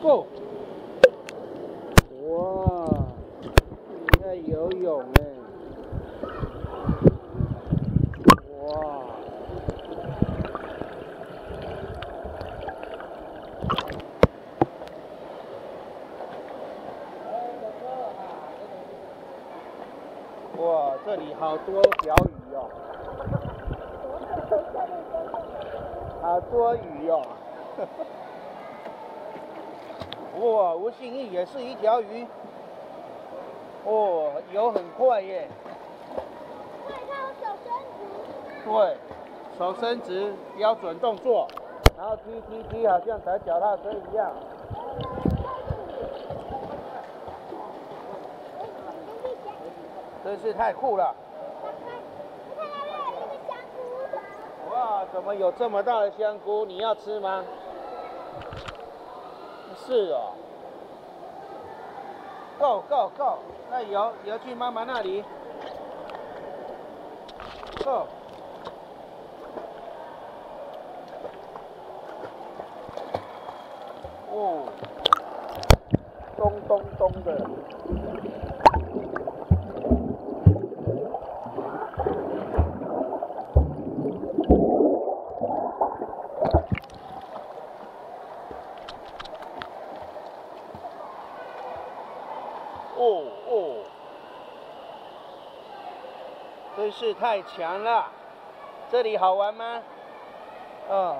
Go！ 哇，你在游泳哎、欸！哇！哇，这里好多小鱼哦！好多鱼哦！哇，吴信义也是一条鱼，哦，游很快耶！快看我手伸直。对，手伸直，标准动作，然后踢踢踢，好像踩脚踏车一样。真是太酷了！哇，怎么有这么大的香菇？你要吃吗？ 是哦 ，Go Go Go， 那游游去妈妈那里 ，Go。哦，咚咚咚的，真是太强了！这里好玩吗？啊、